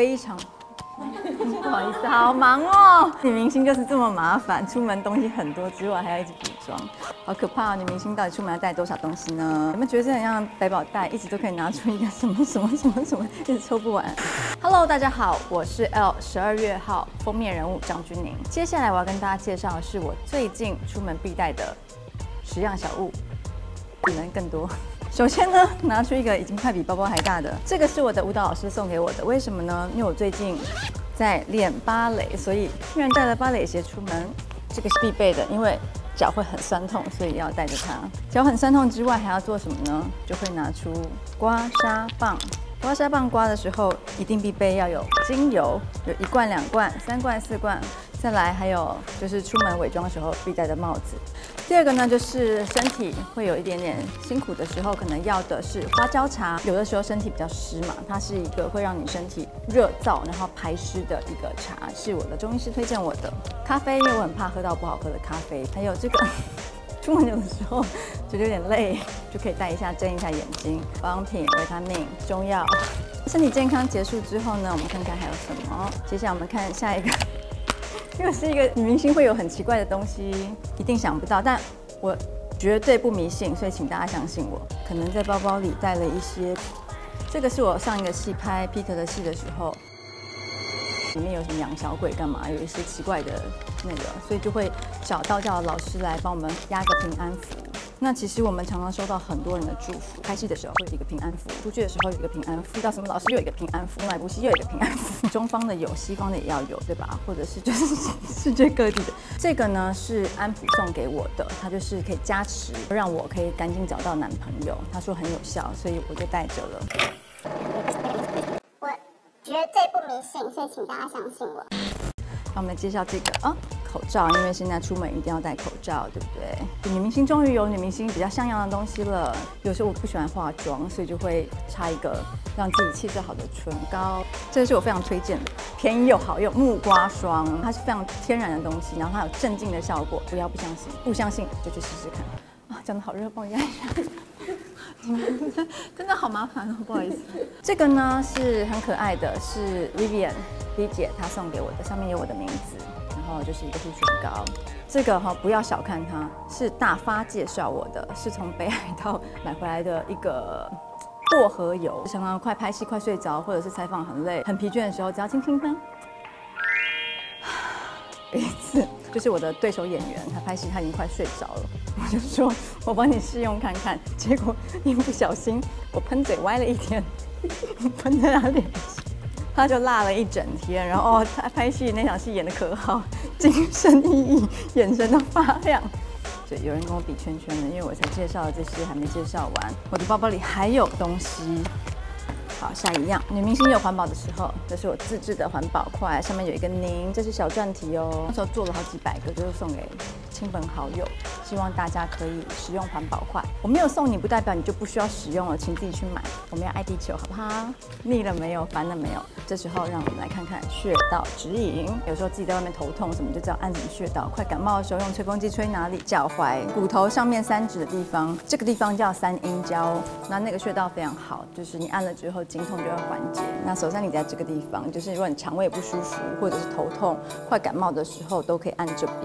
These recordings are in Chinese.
非常。 不好意思，好忙哦！女明星就是这么麻烦，出门东西很多之外，还要一直补妆，好可怕哦！女明星到底出门要带多少东西呢？你们觉得这很像百宝袋，一直都可以拿出一个什么什么什么什么，一直抽不完。Hello， 大家好，我是 L， 12月号封面人物张钧甯。接下来我要跟大家介绍的是我最近出门必带的10样小物，可能更多。 首先呢，拿出一个已经快比包包还大的，这个是我的舞蹈老师送给我的。为什么呢？因为我最近在练芭蕾，所以居然带了芭蕾鞋出门，这个是必备的，因为脚会很酸痛，所以要带着它。脚很酸痛之外，还要做什么呢？就会拿出刮痧棒。刮痧棒刮的时候，一定必备要有精油，有1罐、2罐、3罐、4罐。 再来，还有就是出门伪装的时候必戴的帽子。第二个呢，就是身体会有一点点辛苦的时候，可能要的是花椒茶。有的时候身体比较湿嘛，它是一个会让你身体热燥，然后排湿的一个茶，是我的中医师推荐我的。咖啡，因为我很怕喝到不好喝的咖啡。还有这个，出门有的时候觉得有点累，就可以带一下睁一下眼睛。保养品、维他命、中药。身体健康结束之后呢，我们看看还有什么。接下来我们看下一个。 又是一个女明星会有很奇怪的东西，一定想不到，但我绝对不迷信，所以请大家相信我。可能在包包里带了一些，这个是我上一个戏拍 Peter 的戏的时候，里面有什么养小鬼干嘛，有一些奇怪的那个，所以就会找道教的老师来帮我们压个平安符。那其实我们常常收到很多人的祝福，拍戏的时候会有一个平安符，出去的时候有一个平安符，遇到什么老师又有一个平安符，买部戏又有一个平安符。中方的有，西方的也要有，对吧？或者是就是世界各地的。这个呢是安普送给我的，它就是可以加持，让我可以赶紧找到男朋友。他说很有效，所以我就带着了。我绝对不迷信，所以请大家相信我。那我们来介绍这个啊。哦 口罩，因为现在出门一定要戴口罩，对不对？女明星终于有女明星比较像样的东西了。有时候我不喜欢化妆，所以就会擦一个让自己气色好的唇膏。这个是我非常推荐的，便宜又好用，木瓜霜，它是非常天然的东西，然后它有镇静的效果。不要不相信，不相信就去试试看。啊，讲得好热，帮我压一下。真的好麻烦哦，不好意思。这个呢是很可爱的，是 Vivienne V 姐她送给我的，上面有我的名字。 然后就是一个护唇膏，这个哈、哦、不要小看它，是大发介绍我的，是从北海道买回来的一个薄荷油。常常快拍戏、快睡着，或者是采访很累、很疲倦的时候，只要轻轻喷，一次。就是我的对手演员，他拍戏他已经快睡着了，我就说我帮你试用看看，结果一不小心我喷嘴歪了一点，喷在他脸上。 他就辣了一整天，然后他拍戏那场戏演得可好，精神奕奕，眼神都发亮。对，有人跟我比圈圈的，因为我才介绍了这些，还没介绍完。我的包包里还有东西。好，下一样，女明星有环保的时候，这是我自制的环保筷，上面有一个您，这是小篆题哦。那时候做了好几百个，就是送给亲朋好友，希望大家可以使用环保筷。我没有送你，不代表你就不需要使用了，请自己去买。我们要爱地球，好不好？腻了没有？烦了没有？这时候让我们来看看穴道指引。有时候自己在外面头痛什么，就知道按什么穴道。快感冒的时候用吹风机吹哪里？脚踝骨头上面3指的地方，这个地方叫3阴交，那个穴道非常好，就是你按了之后。 经痛就会缓解。那手三里在这个地方，就是如果你肠胃不舒服，或者是头痛、快感冒的时候，都可以按这边，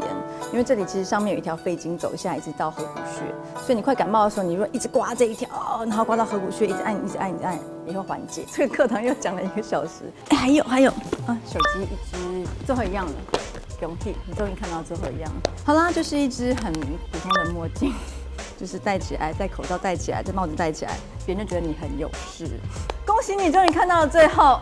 因为这里其实上面有一条肺经走下，一直到合谷穴。所以你快感冒的时候，你如果一直刮这一条，然后刮到合谷穴，一直按、一直按、一直按，也会缓解。这个课堂又讲了1个小时。哎，还有啊，手机一支，最后一样了，勇气，你终于看到最后一样了。好啦，就是一只很普通的墨镜，就是戴起来，戴口罩戴起来，戴帽子戴起来，别人就觉得你很有事。 恭喜你，终于看到了最后，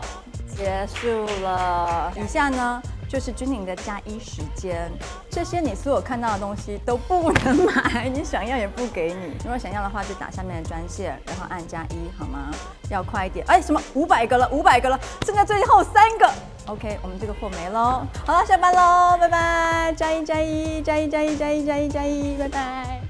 结束了。以下呢就是钧甯的加1时间，这些你所有看到的东西都不能买，你想要也不给你。如果想要的话，就打下面的专线，然后按加1好吗？要快一点。哎，什么500个了，500个了，剩下最后3个。OK， 我们这个货没喽。好了，下班喽，拜拜。加1，加1，加1，加1，加1，加1，拜拜。